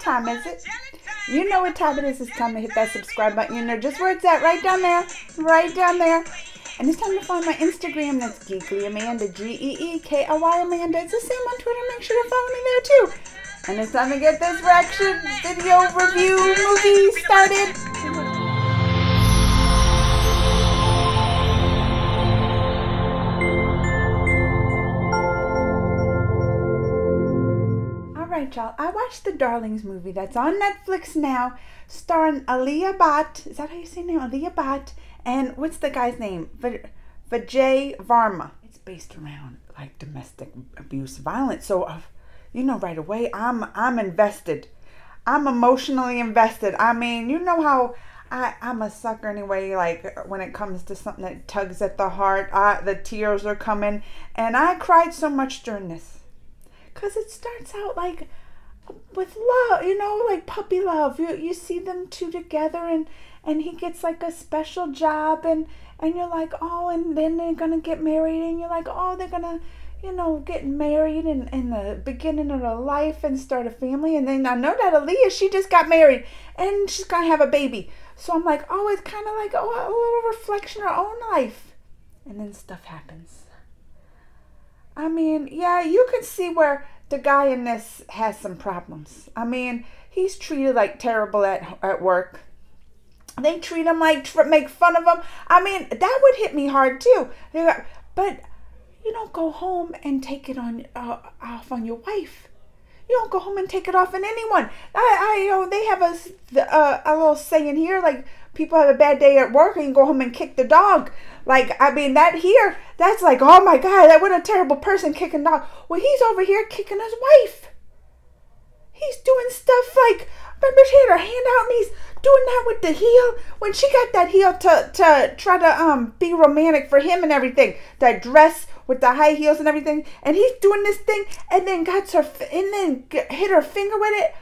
time is it? You know what time it is. It's time to hit that subscribe button. You know just where it's at. Right down there. Right down there. And it's time to find my Instagram. That's geeklyamanda. G-E-E-K-L-Y Amanda. It's the same on Twitter. Make sure to follow me there too. And it's time to get this reaction video review movie started. Alright y'all, I watched the Darlings movie that's on Netflix now, starring Alia Bhatt, is that how you say name? Alia Bhatt, and what's the guy's name? Vijay Varma. It's based around like domestic abuse violence, so you know right away I'm invested. I'm emotionally invested. I mean, you know how I'm a sucker anyway, like when it comes to something that tugs at the heart, the tears are coming, and I cried so much during this. Because it starts out like with love, you know, like puppy love. You see them two together and he gets like a special job and you're like, oh, and then they're going to get married and you're like, oh, they're going to, you know, get married in the beginning of their life and start a family. And then I know that Alia, she just got married and she's going to have a baby. So I'm like, oh, it's kind of like, oh, a little reflection of her own life. And then stuff happens. I mean, yeah, you can see where the guy in this has some problems. I mean, he's treated like terrible at work. They treat him like, make fun of him. I mean, that would hit me hard too. But you don't go home and take it on off on your wife. You don't go home and take it off on anyone. You know, they have a little saying here, like people have a bad day at work and you go home and kick the dog. Like, I mean, that here, that's like, oh my God, that what a terrible person kicking dog. Well, he's over here kicking his wife. He's doing stuff like, remember she had her hand out and he's doing that with the heel. When she got that heel to try to be romantic for him and everything. That dress with the high heels and everything. And he's doing this thing and then hit her finger with it.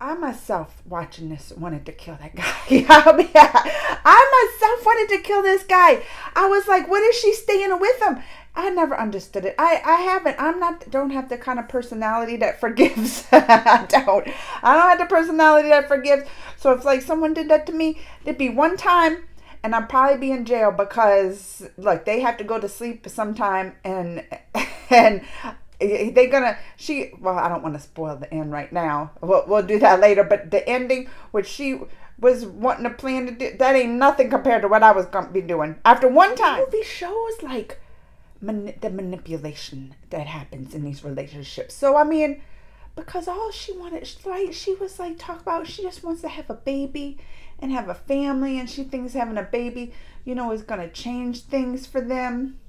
I myself watching this wanted to kill that guy. I myself wanted to kill this guy. I was like, what is she staying with him? I never understood it. I don't have the kind of personality that forgives. I don't have the personality that forgives. So if like someone did that to me, it'd be one time and I'd probably be in jail because look, they have to go to sleep sometime and they're gonna well, I don't want to spoil the end right now. We'll do that later, but the ending which she was wanting to plan to do, that ain't nothing compared to what I was gonna be doing after one time. The movie shows like the manipulation that happens in these relationships. So I mean, because all she wanted, right, she was like talk about she just wants to have a baby and have a family, and she thinks having a baby, you know, is gonna change things for them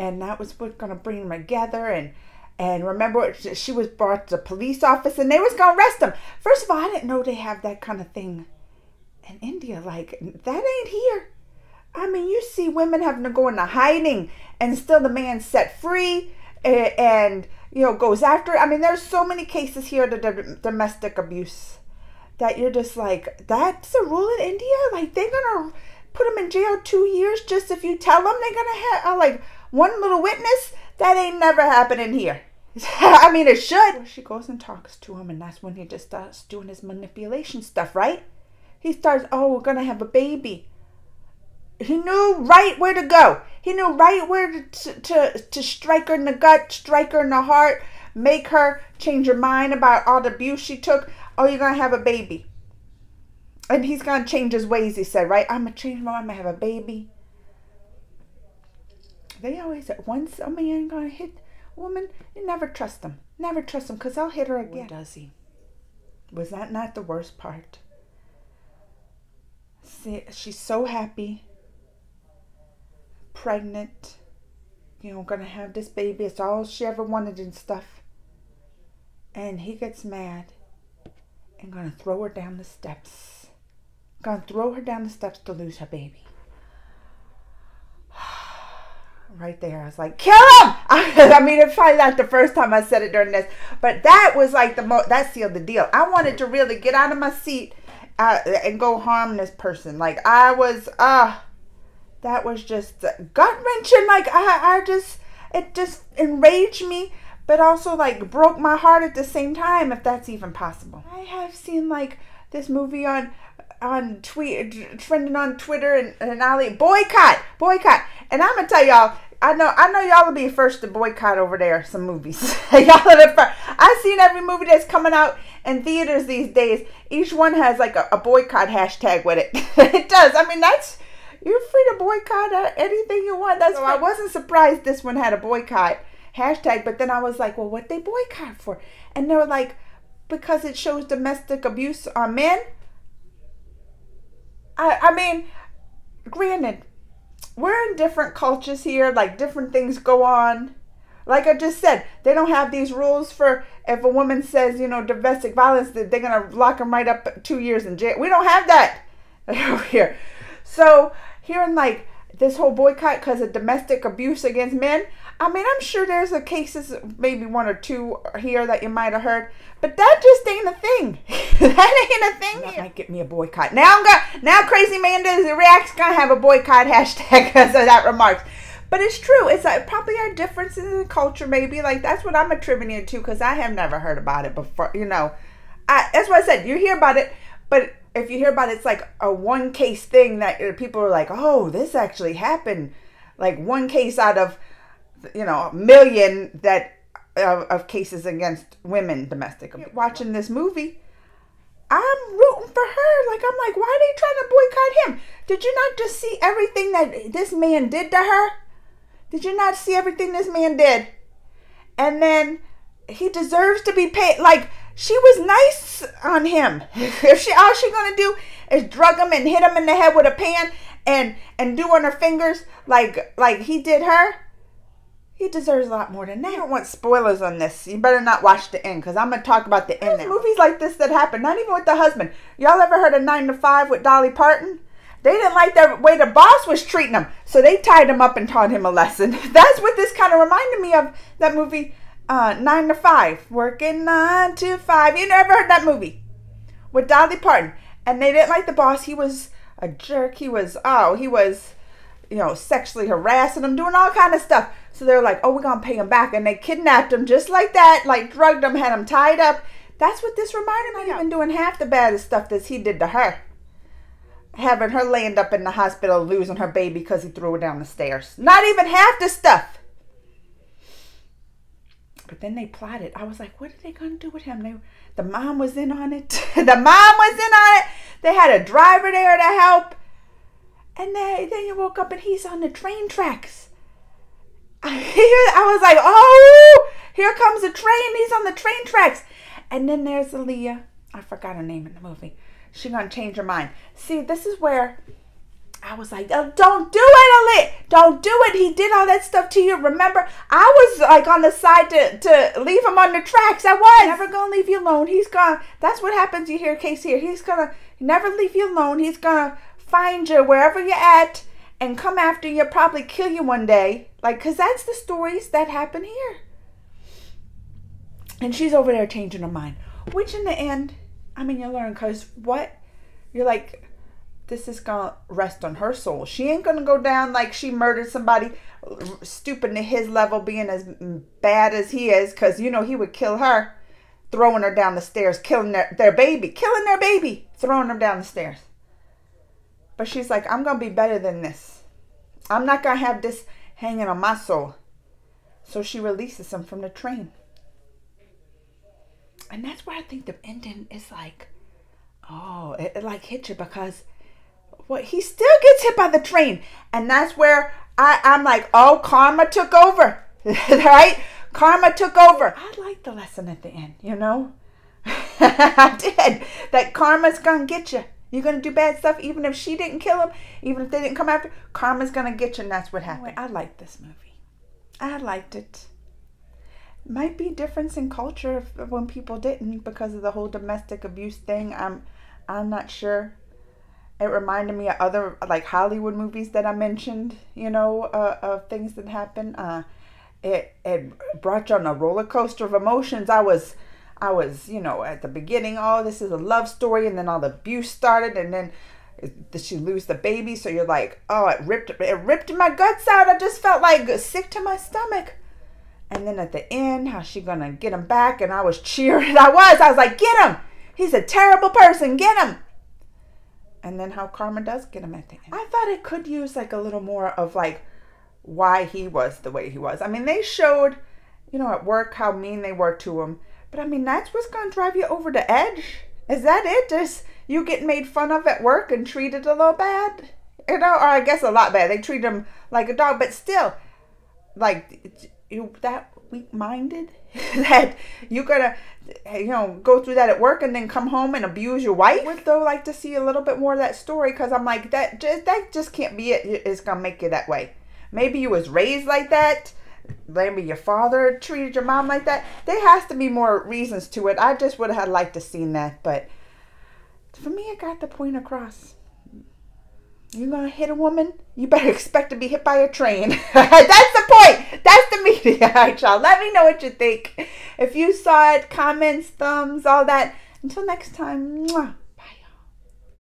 and that was what's going to bring them together. And remember, she was brought to the police office and they was going to arrest them. First of all, I didn't know they have that kind of thing in India. Like, that ain't here. I mean, you see women having to go into hiding and still the man's set free and you know, goes after it. I mean, there's so many cases here of domestic abuse that you're just like, that's a rule in India? Like, they're going to put them in jail 2 years just if you tell them they're going to have, like, one little witness? That ain't never happening here. I mean, it should. Well, she goes and talks to him, and that's when he just starts doing his manipulation stuff, right? He starts, oh, we're gonna have a baby. He knew right where to go. He knew right where to strike her in the gut, strike her in the heart, make her change her mind about all the abuse she took. Oh, you're gonna have a baby. And he's gonna change his ways, he said, right? I'm gonna change my mind, I'm gonna have a baby. They always say, once a man gonna hit a woman, you never trust him. Never trust him, because he'll hit her again. Or does he? Was that not the worst part? See, she's so happy. Pregnant. You know, gonna have this baby. It's all she ever wanted and stuff. And he gets mad. And gonna throw her down the steps. Gonna throw her down the steps to lose her baby. Right there, I was like, kill him! I mean, it's probably not the first time I said it during this, but that was like the most, that sealed the deal. I wanted to really get out of my seat and go harm this person. Like, I was, that was just gut-wrenching. Like, it just enraged me. but also like broke my heart at the same time, if that's even possible. I have seen like this movie on tweet trending on Twitter, and Ali boycott, and I'm gonna tell y'all, I know y'all will be first to boycott over there some movies. Y'all are the first. I've seen every movie that's coming out in theaters these days. Each one has like a boycott hashtag with it. It does. I mean, that's, you're free to boycott anything you want. That's so I wasn't surprised this one had a boycott hashtag, but then I was like, well, what they boycott for? And they were like, because it shows domestic abuse on men. I mean, granted, we're in different cultures here, like different things go on. Like I just said, they don't have these rules for if a woman says, you know, domestic violence, that they're going to lock them right up 2 years in jail. We don't have that over here. So hearing like this whole boycott because of domestic abuse against men, I mean, I'm sure there's a cases, maybe one or two here that you might have heard, but that just ain't a thing. That ain't a thing. That might get me a boycott. Now Crazy Manda's Reacts gonna have a boycott hashtag because of that remarks. But it's true. It's like probably our differences in culture, maybe. Like that's what I'm attributing it to, because I have never heard about it before. You know, that's what I said. You hear about it, but if you hear about it, it's like a one case thing that people are like, oh, this actually happened. Like one case out of, you know, a million that of cases against women domestic abuse. Watching this movie, I'm rooting for her. Like, I'm like, why are they trying to boycott him? Did you not just see everything that this man did to her? Did you not see everything this man did? And then he deserves to be paid. Like, she was nice on him. If she, all she's gonna do is drug him and hit him in the head with a pan and do on her fingers like he did her, he deserves a lot more than that. I don't want spoilers on this. You better not watch the end, because I'm going to talk about the end now. Movies like this that happen, not even with the husband. Y'all ever heard of 9 to 5 with Dolly Parton? They didn't like the way the boss was treating him, so they tied him up and taught him a lesson. That's what this kind of reminded me of, that movie 9 to 5. Working 9 to 5. You never heard that movie? With Dolly Parton. And they didn't like the boss. He was a jerk. He was... you know, sexually harassing them, doing all kind of stuff. So they're like, oh, we're going to pay him back. And they kidnapped him just like that, like drugged him, had him tied up. That's what this reminded me of. Even doing half the baddest stuff that he did to her. Having her laying up in the hospital, losing her baby because he threw her down the stairs. Not even half the stuff. But then they plotted. I was like, what are they going to do with him? The mom was in on it. The mom was in on it. They had a driver there to help. And then you woke up and he's on the train tracks. I was like, oh, here comes a train. He's on the train tracks. And then there's Alia. I forgot her name in the movie. She's going to change her mind. See, this is where I was like, oh, don't do it, Alia. Don't do it. He did all that stuff to you. Remember, I was like on the side to leave him on the tracks. I was. Never going to leave you alone. He's gone. That's what happens. You hear Case here. He's going to never leave you alone. He's going to find you wherever you're at and come after you, probably kill you one day, like, because that's the stories that happen here. And she's over there changing her mind, which in the end, I mean, you learn, because what you're like, this is gonna rest on her soul. She ain't gonna go down like she murdered somebody, stooping to his level, being as bad as he is, because you know he would kill her, throwing her down the stairs, killing their baby, throwing them down the stairs. But she's like, I'm going to be better than this. I'm not going to have this hanging on my soul. So she releases him from the train. And that's where I think the ending is like, oh, it like hit you, because what, he still gets hit by the train. And that's where I'm like, oh, karma took over. Right? Karma took over. I liked the lesson at the end, you know. I did. That karma's going to get you. You're going to do bad stuff, even if she didn't kill him, even if they didn't come after. Karma's going to get you, and that's what happened. Anyway, I liked this movie. I liked it. Might be difference in culture when people didn't, because of the whole domestic abuse thing. I'm not sure. It reminded me of other, like, Hollywood movies that I mentioned, you know, of things that happened. It brought you on a roller coaster of emotions. I was, you know, at the beginning, oh, this is a love story, and then all the abuse started, and then did she lose the baby? So you're like, oh, it ripped my guts out. I just felt like sick to my stomach. And then at the end, how she gonna get him back? And I was cheering. I was like, get him. He's a terrible person. Get him. And then how Karma does get him at the end. I thought it could use like a little more of like why he was the way he was. I mean, they showed, you know, at work how mean they were to him. But I mean, that's what's gonna drive you over the edge. Is that it? Just you get made fun of at work and treated a little bad? You know, or I guess a lot bad. They treat him like a dog, but still, like, you that weak-minded that you're gonna, you know, go through that at work and then come home and abuse your wife. I would though like to see a little bit more of that story, because I'm like, that just can't be it. It's gonna make you that way. Maybe you was raised like that. Maybe your father treated your mom like that. There has to be more reasons to it. I just would have liked to seen that, but for me, it got the point across. You're gonna hit a woman, you better expect to be hit by a train. That's the point. That's the media. All right, y'all, let me know what you think. If you saw it, comments, thumbs, all that. Until next time, mwah.